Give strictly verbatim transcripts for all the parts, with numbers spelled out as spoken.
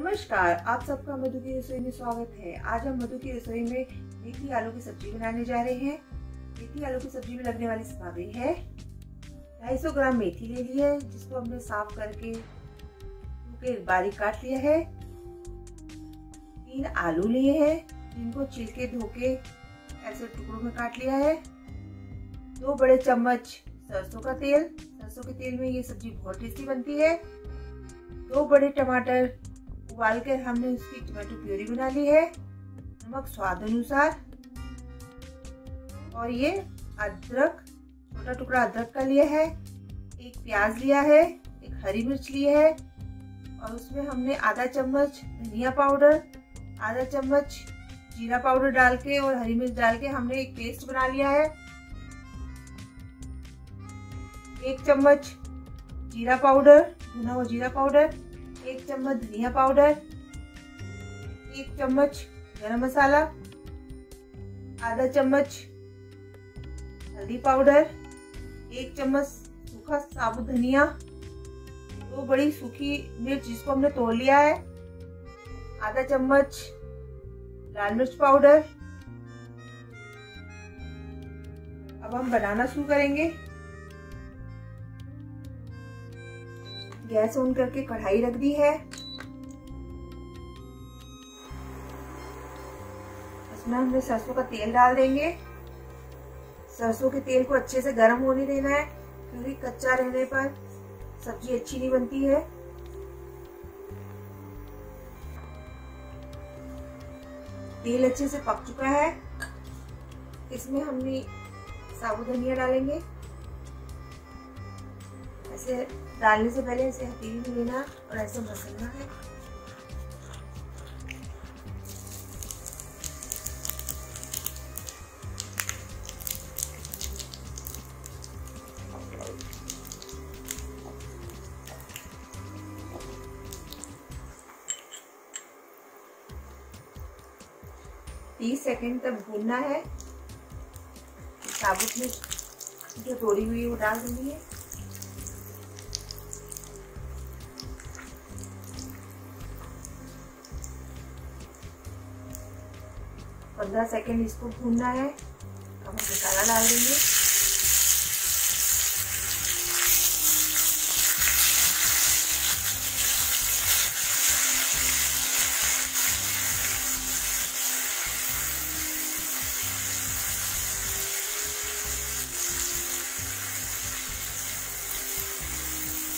नमस्कार, आप सबका मधु की रसोई में स्वागत है। आज हम मधु की रसोई में मेथी आलू की सब्जी बनाने जा रहे हैं। मेथी आलू की सब्जी में लगने वाली सामग्री है ढाई सौ ग्राम मेथी ले ली है, जिसको हमने साफ करके टुकड़े बारीक काट लिया है। तीन आलू लिए हैं, जिनको छिलके धोके ऐसे टुकड़ों में काट लिया है। दो बड़े चम्मच सरसों का तेल, सरसों के तेल में ये सब्जी बहुत टेस्टी बनती है। दो बड़े टमाटर उबाल कर हमने उसकी टमाटो प्यूरी बना ली है। नमक स्वाद अनुसार, और ये अदरक, छोटा टुकड़ा अदरक का लिया है। एक प्याज लिया है, एक हरी मिर्च ली है, और उसमें हमने आधा चम्मच धनिया पाउडर, आधा चम्मच जीरा पाउडर डाल के और हरी मिर्च डाल के हमने एक पेस्ट बना लिया है। एक चम्मच जीरा पाउडर, भुना हुआ जीरा पाउडर, एक चम्मच धनिया पाउडर, एक चम्मच गरम मसाला, आधा चम्मच हल्दी पाउडर, एक चम्मच सूखा साबुत धनिया, दो बड़ी सूखी मिर्च जिसको हमने तोड़ लिया है, आधा चम्मच लाल मिर्च पाउडर। अब हम बनाना शुरू करेंगे। गैस ऑन करके कढ़ाई रख दी है, इसमें हमने सरसों का तेल डाल देंगे। सरसों के तेल को अच्छे से गर्म होने देना है, क्योंकि कच्चा रहने पर सब्जी अच्छी नहीं बनती है। तेल अच्छे से पक चुका है, इसमें हमने साबुत धनिया डालेंगे। ऐसे डालने से पहले इसे हथेली में लेना और ऐसे मसलना है। तीस सेकंड तक भूनना है। साबुत में जो तोड़ी हुई वो डाल देनी है। पंद्रह सेकेंड इसको भूनना है। अब हम मसाला डाल देंगे।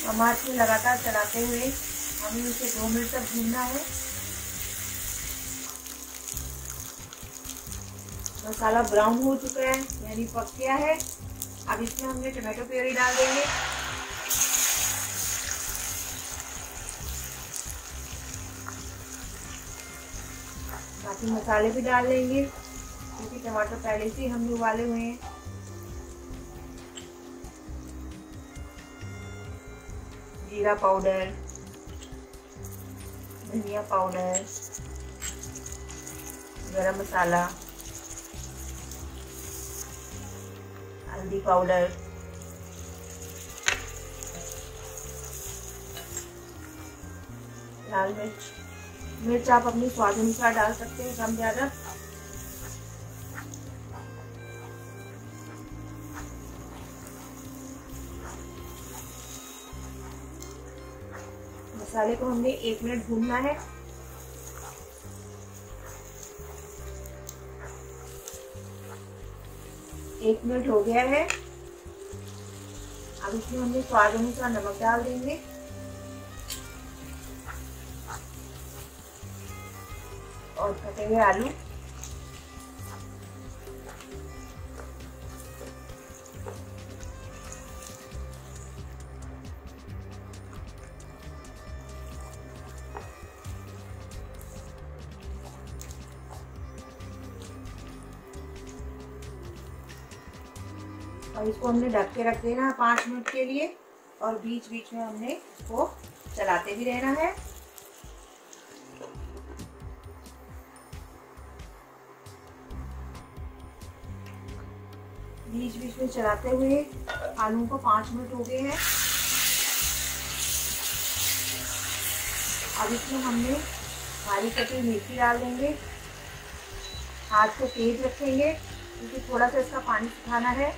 चम्मच में लगातार चलाते हुए हमें इसे दो मिनट तक भूनना है। मसाला ब्राउन हो चुका है, यानी पक गया है। अब इसमें हमने टमाटो प्यूरी डाल देंगे। बाकी मसाले भी डाल देंगे, क्योंकि टमाटर पहले से हमने उबाले हुए हैं। जीरा पाउडर, धनिया पाउडर, गरम मसाला, हल्दी पाउडर, लाल मिर्च। मिर्च आप अपने स्वाद अनुसार डाल सकते हैं, कम ज्यादा। मसाले को हमने एक मिनट भूनना है। एक मिनट हो गया है। अब इसमें हमने स्वाद अनुसार नमक डाल देंगे। और कटे हुए आलू, और इसको हमने ढक के रख देना है पाँच मिनट के लिए। और बीच बीच में हमने इसको चलाते भी रहना है। बीच बीच में चलाते हुए आलू को पाँच मिनट हो गए हैं। अब इसमें हमने हरी कटी मिर्ची डाल देंगे। हाथ को तेज रखेंगे क्योंकि थोड़ा सा इसका पानी सुखाना है।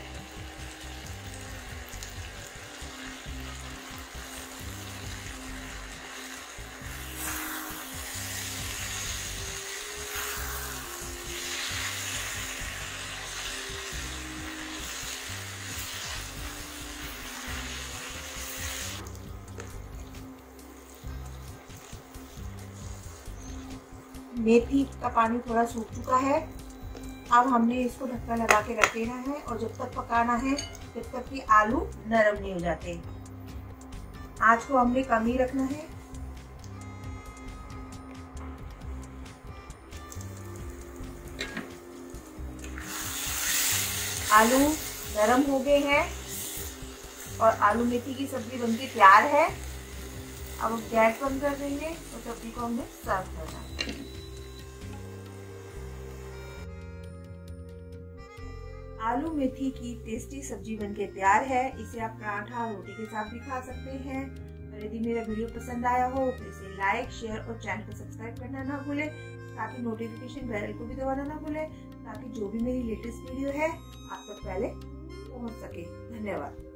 मेथी का पानी थोड़ा सूख चुका है। अब हमने इसको ढक्कन लगा के रख देना है और जब तक पकाना है जब तक कि आलू नरम नहीं हो जाते। आँच को हमने कम ही रखना है। आलू नरम हो गए हैं और आलू मेथी की सब्जी बनके तैयार है। अब हम गैस बंद कर देंगे और सब्जी को हमने सर्व करना है। आलू मेथी की टेस्टी सब्जी बनके तैयार है। इसे आप पराठा रोटी के साथ भी खा सकते हैं। और यदि मेरा वीडियो पसंद आया हो तो इसे लाइक, शेयर और चैनल को सब्सक्राइब करना ना भूलें। साथ ही नोटिफिकेशन बेल को भी दबाना ना भूलें ताकि जो भी मेरी लेटेस्ट वीडियो है आप तक पहले पहुंच सके। धन्यवाद।